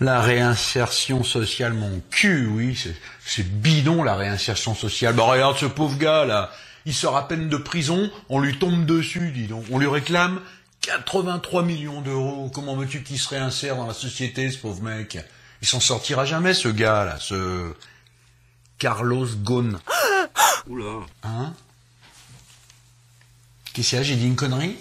La réinsertion sociale, mon cul, oui, c'est bidon la réinsertion sociale. Bah regarde ce pauvre gars là, il sort à peine de prison, on lui tombe dessus, dis donc, on lui réclame 83 millions d'euros. Comment veux-tu qu'il se réinsère dans la société, ce pauvre mec? Il s'en sortira jamais, ce gars là, ce Carlos Ghosn. Oula. Hein? Qu'est-ce qu'il y a? J'ai dit une connerie?